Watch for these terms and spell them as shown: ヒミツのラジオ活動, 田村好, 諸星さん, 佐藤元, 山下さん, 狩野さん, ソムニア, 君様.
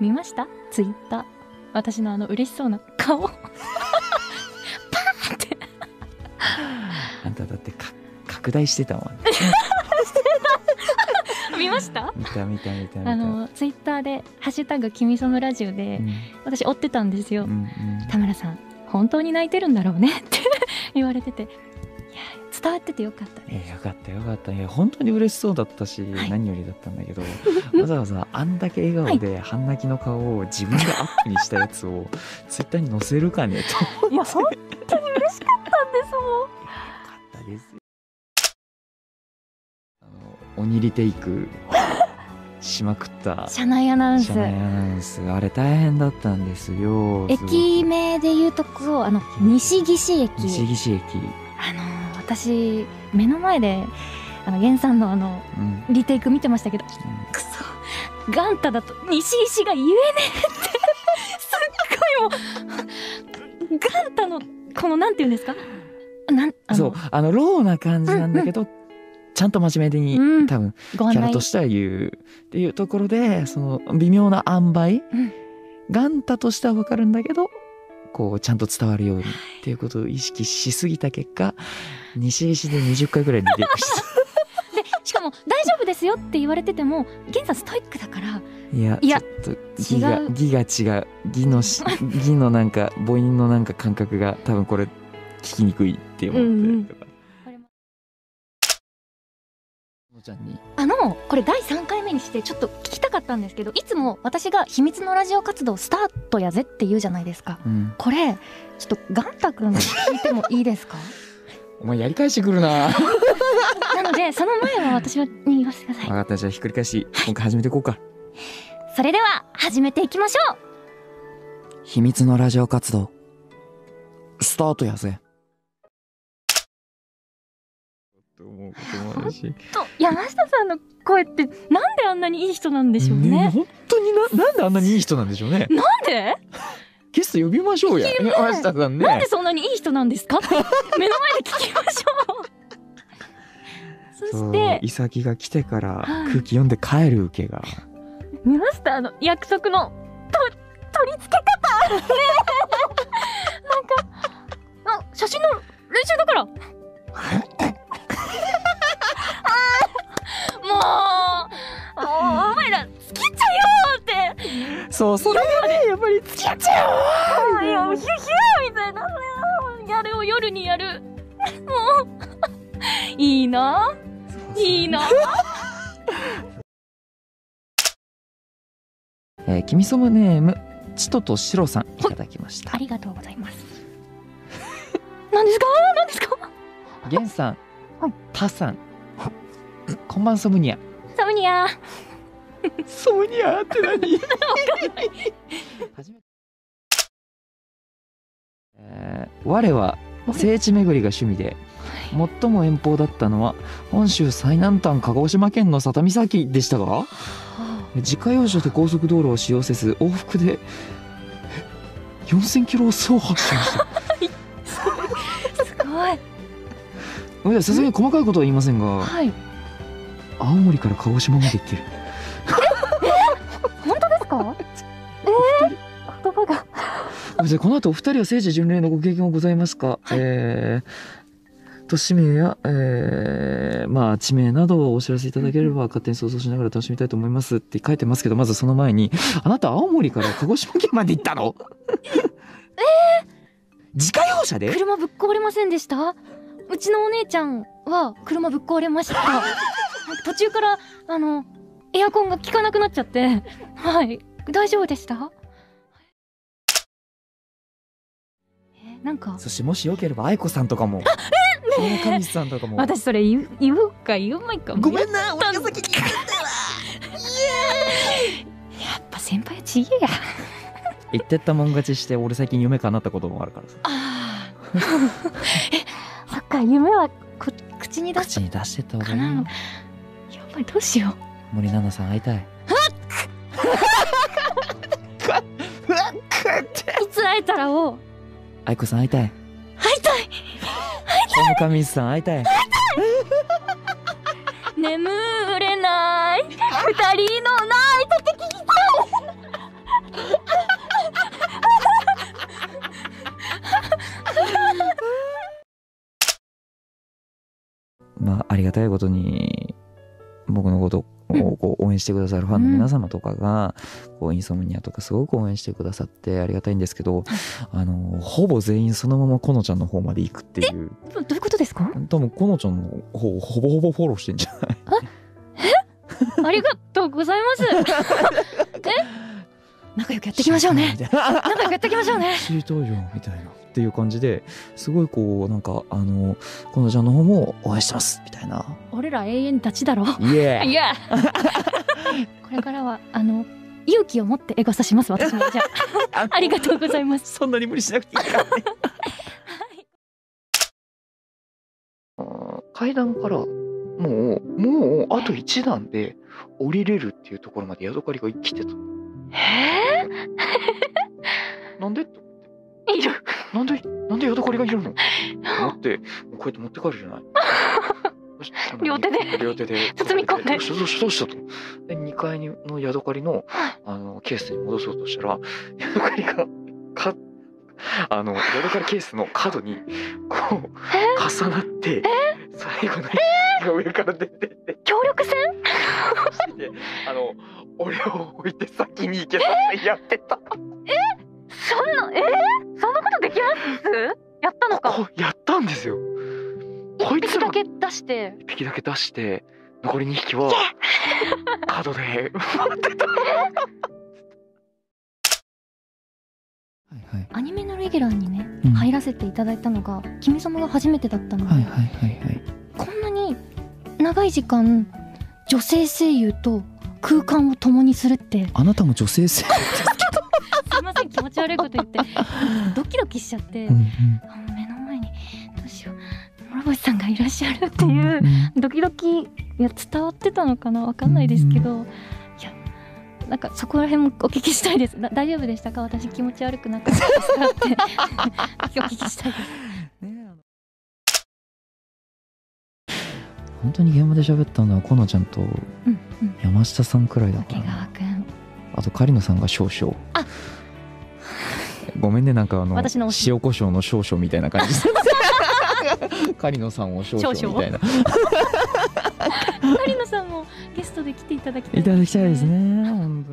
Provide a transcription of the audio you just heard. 見ました？ツイッター。私のあの嬉しそうな顔。パーって。あんただって拡大してたもん。見ました？見た。ツイッターでハッシュタグ君そむラジオで、うん、私追ってたんですよ。田村さん本当に泣いてるんだろうねって言われてて。伝わっててよかったね。よかった。いや本当に嬉しそうだったし、はい、何よりだったんだけど、わざわざあんだけ笑顔で半泣きの顔を自分でアップにしたやつをツイッターに載せるかねと。いや本当に嬉しかったんですもん。よかったです。おにりテイクしまくった車内アナウンスあれ大変だったんですよ。駅名でいうとこう西岸駅。私目の前で源さんのリテイク見てましたけど、くそガンタだと西石が言えねえってすっごいもうガンタのこのなんていうんですか、そうローな感じなんだけど、ちゃんと真面目に、多分キャラとしては言うっていうところで、その微妙な塩梅、ガンタとしては分かるんだけど、こうちゃんと伝わるようにっていうことを意識しすぎた結果、西石で20回ぐらいリテイクしたで、しかも大丈夫ですよって言われてても源さんストイックだから、いやちょっと違う義のなんか母音のなんか感覚が多分これ聞きにくいって思ってとか、これ第3回目にしてちょっと聞きたかったんですけど、いつも私が秘密のラジオ活動スタートやぜって言うじゃないですか、これちょっとガンタ君に聞いてもいいですか？お前やり返してくるななのでその前は私に言わせてください。分かった。じゃあひっくり返し、今回始めていこうか。それでは始めていきましょう。秘密のラジオ活動スタートやぜ。山下さんの声ってなんであんなにいい人なんでしょうね。本当になんであんなにいい人なんでしょうね。なんで？ゲスト呼びましょうや。山下さんね。なんでそんなにいい人なんですかって目の前で聞きましょう。そしてイサキが来てから空気読んで帰る受けが。見ました約束の取り付け方。なんか写真の練習だから。お前ら付き合っちゃうよって、そうそれがねやっぱり付き合っちゃうよ、いやヒュヒュみたいなやるを夜にやる、もういいないいな。君そむネームちととしろさんいただきました。ありがとうございます。何ですかげんさん、たさん、こんばんソムニアって何？我は聖地巡りが趣味で、最も遠方だったのは本州最南端鹿児島県の佐多岬でしたが、自家用車で高速道路を使用せず往復で4000キロを走破しましたすごい。さすがに細かいことは言いませんが、青森から鹿児島まで行ってる。本当ですか？言葉が。この後お二人は聖地巡礼のご経験はございますか？都市名や、地名などをお知らせいただければ勝手に想像しながら楽しみたいと思いますって書いてますけど、まずその前にあなた青森から鹿児島県まで行ったの？自家用車で？車ぶっ壊れませんでした？うちのお姉ちゃんは車ぶっ壊れました。途中からエアコンが効かなくなっちゃって、大丈夫でした。なんか。そしてもしよければ愛子さんとかも、神さんとかも。私それ言うか言うまいか。ごめんな、俺が先に言ったわ。やっぱ先輩はちげえや。言ってったもん勝ちして、俺最近夢叶ったこともあるからさ。そっか、夢は口に出してたわけなの。やばい、どうしよう。森七菜さん会いたい。いつ会えたらを。愛子さん会いたい。会いたい。本上さん会いたい。眠れない。二人のナイトって聞きたい。りがたいことに僕のことをこう応援してくださるファンの皆様とかがこうインソムニアとかすごく応援してくださってありがたいんですけど、ほぼ全員そのままこのちゃんの方まで行くっていう。どういうことですか？多分このちゃんの方ほぼほぼフォローしてんじゃない？ありがとうございます。仲良くやっていきましょうね。仲良くやっていきましょうね。知りたいよみたいなっていう感じですごいこうなんかこのちゃんの方も応援してますみたいな。俺ら永遠たちだろ。イエーイ。これからは勇気を持ってエゴサします私も。じゃあありがとうございます。そんなに無理しなくていいからね。階段からもうあと1段で降りれるっていうところまでヤドカリが生きてた。なんでって思って。いる。なんでヤドカリがいるの？思ってこうやって持って帰るじゃない。両手で包み込んで。どうしたと。で2階のヤドカリのケースに戻そうとしたらヤドカリがヤドカリケースの角にこう重なって最後の上から出てって協力戦で俺を置いて先に行けってやってた。そんなことできます？やったのか。やったんですよ。こいつだけ出して。一匹だけ出して残り2匹は角で待ってた。アニメのレギュラーにね、入らせていただいたのが「君様」が初めてだったので、こんなに長い時間女性声優と空間を共にするって。あなたも女性声優ですけどすいません気持ち悪いこと言ってドキドキしちゃって、目の前にどうしよう諸星さんがいらっしゃるっていうドキドキ、伝わってたのかな分かんないですけど。なんかそこら辺もお聞きしたいです。大丈夫でしたか？私気持ち悪くなかったですかってお聞きしたいです、ね、本当に現場で喋ったのはコナちゃんと山下さんくらいだから、あと狩野さんが少々ごめんね、なんか私の塩コショウの少々みたいな感じ狩野さんを少々みたいな狩野さんもゲストで来ていただきたいですね。